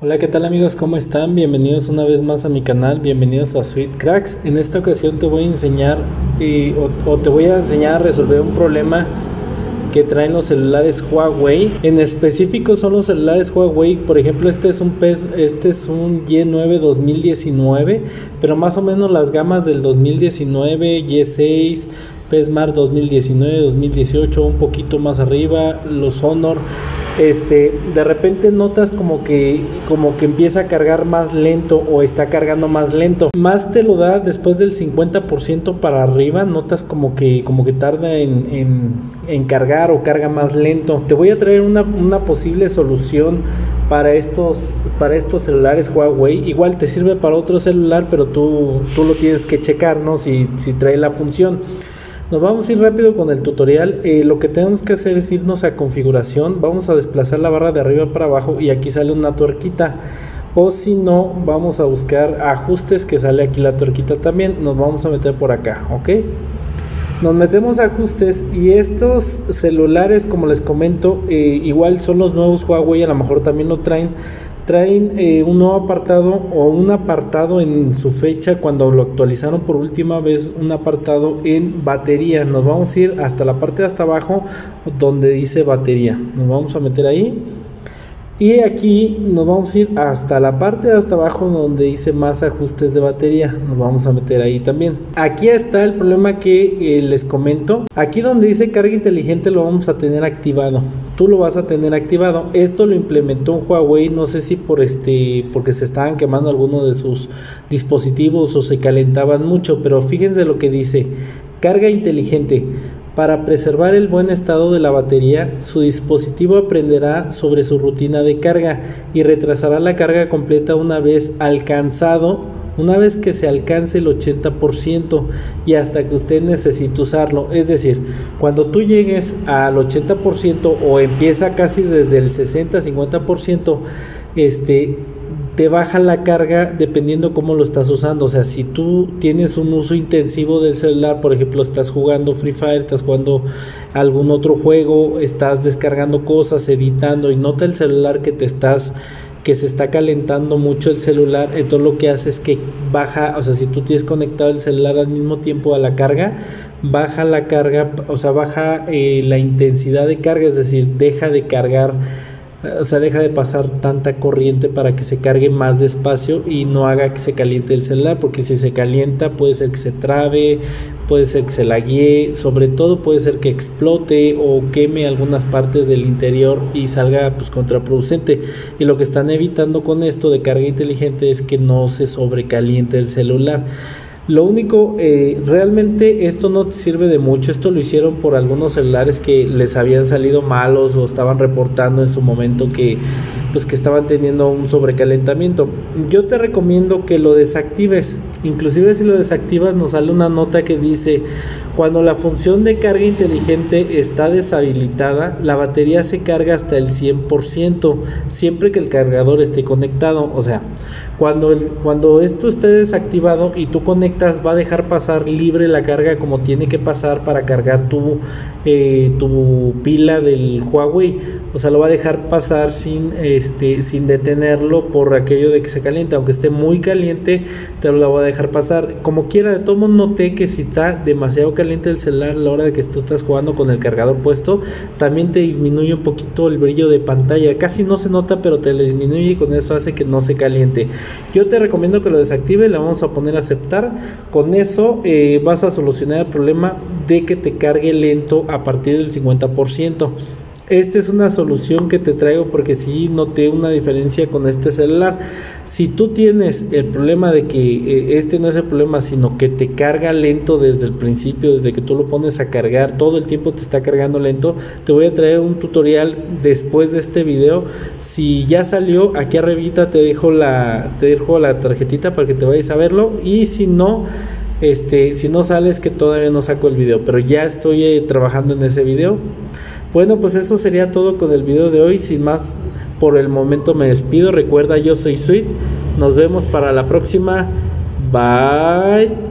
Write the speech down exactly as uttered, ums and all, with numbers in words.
Hola, ¿qué tal amigos? ¿Cómo están? Bienvenidos una vez más a mi canal, bienvenidos a Sweet Cracks. En esta ocasión te voy a enseñar y, o, o te voy a enseñar a resolver un problema que traen los celulares Huawei. En específico son los celulares Huawei. Por ejemplo, este es un PES, este es un Y nueve dos mil diecinueve, pero más o menos las gamas del dos mil diecinueve, Y seis, PESMAR dos mil diecinueve, dos mil dieciocho, un poquito más arriba, los Honor. Este, de repente notas como que como que empieza a cargar más lento o está cargando más lento. Más te lo da después del cincuenta por ciento para arriba, notas como que como que tarda en, en, en cargar o carga más lento. Te voy a traer una, una posible solución para estos para estos celulares Huawei. Igual te sirve para otro celular, pero tú, tú lo tienes que checar, ¿no? Si, si trae la función. Nos vamos a ir rápido con el tutorial. Eh, lo que tenemos que hacer es irnos a configuración. Vamos a desplazar la barra de arriba para abajo y aquí sale una tuerquita. O si no, vamos a buscar ajustes, que sale aquí la tuerquita también. Nos vamos a meter por acá, ¿ok? Nos metemos a ajustes y estos celulares, como les comento, eh, igual son los nuevos Huawei, a lo mejor también lo traen. Traen eh, un nuevo apartado o un apartado en su fecha cuando lo actualizaron por última vez, un apartado en batería. Nos vamos a ir hasta la parte de hasta abajo donde dice batería. Nos vamos a meter ahí y aquí nos vamos a ir hasta la parte de hasta abajo donde dice más ajustes de batería. Nos vamos a meter ahí también. Aquí está el problema que eh, les comento. Aquí donde dice carga inteligente lo vamos a tener activado. Tú lo vas a tener activado. Esto lo implementó un Huawei, no sé si por este porque se estaban quemando algunos de sus dispositivos o se calentaban mucho, pero fíjense lo que dice: carga inteligente. Para preservar el buen estado de la batería, su dispositivo aprenderá sobre su rutina de carga y retrasará la carga completa una vez alcanzado una vez que se alcance el ochenta por ciento y hasta que usted necesite usarlo. Es decir, cuando tú llegues al ochenta por ciento o empieza casi desde el sesenta, cincuenta por ciento, este, te baja la carga dependiendo cómo lo estás usando. O sea, si tú tienes un uso intensivo del celular, por ejemplo, estás jugando Free Fire, estás jugando algún otro juego, estás descargando cosas, editando y nota el celular que te estás... que se está calentando mucho el celular, entonces lo que hace es que baja, o sea, si tú tienes conectado el celular al mismo tiempo a la carga, baja la carga, o sea, baja eh, la intensidad de carga, es decir, deja de cargar, o sea, deja de pasar tanta corriente para que se cargue más despacio y no haga que se caliente el celular, porque si se calienta puede ser que se trabe, puede ser que se laguee, sobre todo puede ser que explote o queme algunas partes del interior y salga pues contraproducente. Y lo que están evitando con esto de carga inteligente es que no se sobrecaliente el celular. Lo único, eh, realmente esto no te sirve de mucho. Esto lo hicieron por algunos celulares que les habían salido malos o estaban reportando en su momento que pues que estaban teniendo un sobrecalentamiento. Yo te recomiendo que lo desactives. Inclusive si lo desactivas nos sale una nota que dice: cuando la función de carga inteligente está deshabilitada, la batería se carga hasta el cien por ciento siempre que el cargador esté conectado. O sea, cuando, el, cuando esto esté desactivado y tú conectas, va a dejar pasar libre la carga como tiene que pasar para cargar tu, eh, tu pila del Huawei. O sea, lo va a dejar pasar sin... Eh, Este, sin detenerlo por aquello de que se calienta. Aunque esté muy caliente, te lo voy a dejar pasar como quiera. De todo modo, noté que si está demasiado caliente el celular a la hora de que tú estás jugando con el cargador puesto, también te disminuye un poquito el brillo de pantalla. Casi no se nota, pero te lo disminuye y con eso hace que no se caliente. Yo te recomiendo que lo desactive. Le vamos a poner a aceptar. Con eso eh, vas a solucionar el problema de que te cargue lento a partir del cincuenta por ciento. Esta es una solución que te traigo porque sí noté una diferencia con este celular. Si tú tienes el problema de que eh, este no es el problema, sino que te carga lento desde el principio, desde que tú lo pones a cargar, todo el tiempo te está cargando lento, te voy a traer un tutorial después de este video. Si ya salió, aquí arribita te dejo la, te dejo la tarjetita para que te vayas a verlo. Y si no... Este, si no sales, que todavía no saco el video, pero ya estoy eh, trabajando en ese video. Bueno, pues eso sería todo con el video de hoy. Sin más, por el momento me despido. Recuerda, yo soy Zuit. Nos vemos para la próxima. Bye.